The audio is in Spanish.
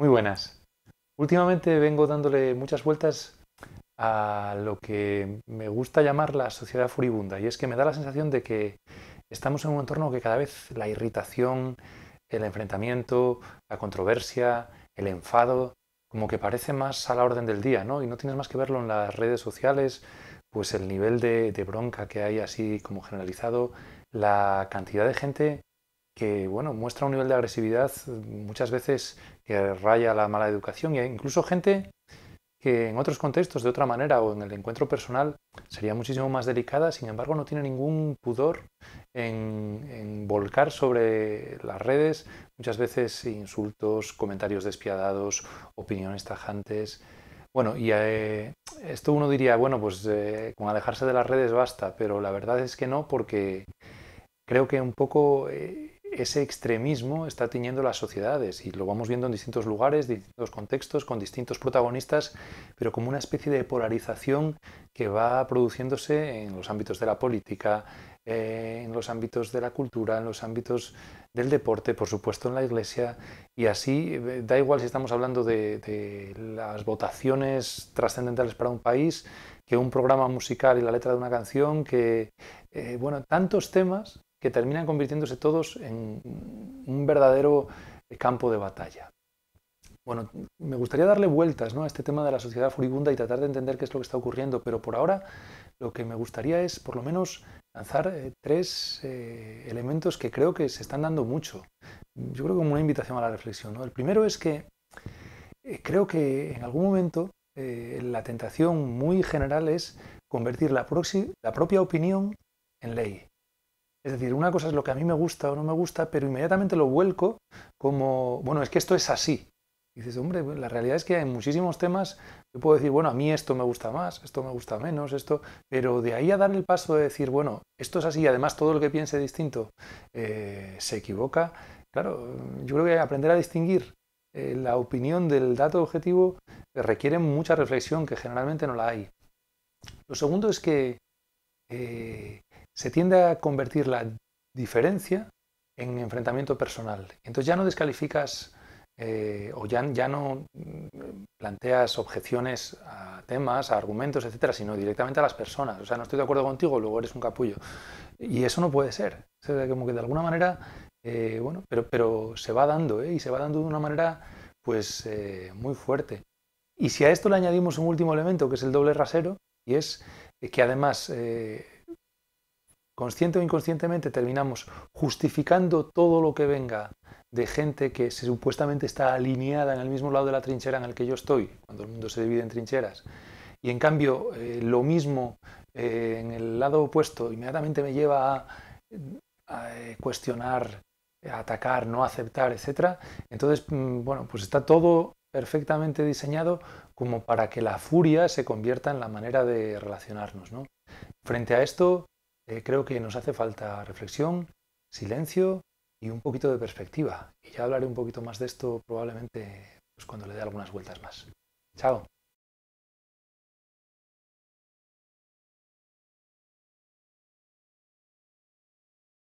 Muy buenas. Últimamente vengo dándole muchas vueltas a lo que me gusta llamar la sociedad furibunda, y es que me da la sensación de que estamos en un entorno que cada vez la irritación, el enfrentamiento, la controversia, el enfado, como que parece más a la orden del día, ¿no? Y no tienes más que verlo en las redes sociales, pues el nivel de bronca que hay así como generalizado, la cantidad de gente que bueno, muestra un nivel de agresividad muchas veces que raya la mala educación, e incluso gente que en otros contextos, de otra manera o en el encuentro personal, sería muchísimo más delicada, sin embargo no tiene ningún pudor en volcar sobre las redes muchas veces insultos, comentarios despiadados, opiniones tajantes. Bueno, y esto uno diría, bueno, pues con alejarse de las redes basta, pero la verdad es que no, porque creo que un poco ese extremismo está tiñendo las sociedades y lo vamos viendo en distintos lugares, distintos contextos, con distintos protagonistas, pero como una especie de polarización que va produciéndose en los ámbitos de la política, en los ámbitos de la cultura, en los ámbitos del deporte, por supuesto en la iglesia, y así da igual si estamos hablando de las votaciones trascendentales para un país, que un programa musical y la letra de una canción, que bueno, tantos temas que terminan convirtiéndose todos en un verdadero campo de batalla. Bueno, me gustaría darle vueltas, ¿no?, a este tema de la sociedad furibunda y tratar de entender qué es lo que está ocurriendo, pero por ahora lo que me gustaría es, por lo menos, lanzar tres elementos que creo que se están dando mucho. Yo creo que como una invitación a la reflexión, ¿no? El primero es que creo que en algún momento la tentación muy general es convertir la propia opinión en ley. Es decir, una cosa es lo que a mí me gusta o no me gusta, pero inmediatamente lo vuelco como, bueno, es que esto es así. Y dices, hombre, la realidad es que en muchísimos temas yo puedo decir, bueno, a mí esto me gusta más, esto me gusta menos, esto... Pero de ahí a dar el paso de decir, bueno, esto es así y además todo lo que piense distinto se equivoca. Claro, yo creo que aprender a distinguir la opinión del dato objetivo requiere mucha reflexión, que generalmente no la hay. Lo segundo es que... se tiende a convertir la diferencia en enfrentamiento personal. Entonces ya no descalificas o ya no planteas objeciones a temas, a argumentos, etcétera, sino directamente a las personas. O sea, no estoy de acuerdo contigo, luego eres un capullo. Y eso no puede ser. O sea, como que de alguna manera, bueno, pero se va dando, y se va dando de una manera pues muy fuerte. Y si a esto le añadimos un último elemento, que es el doble rasero, y es que además... consciente o inconscientemente terminamos justificando todo lo que venga de gente que supuestamente está alineada en el mismo lado de la trinchera en el que yo estoy, cuando el mundo se divide en trincheras, y en cambio lo mismo en el lado opuesto inmediatamente me lleva a cuestionar, a atacar, no aceptar, etc. Entonces, bueno, pues está todo perfectamente diseñado como para que la furia se convierta en la manera de relacionarnos, ¿no? Frente a esto... creo que nos hace falta reflexión, silencio y un poquito de perspectiva. Y ya hablaré un poquito más de esto probablemente pues, cuando le dé algunas vueltas más. ¡Chao!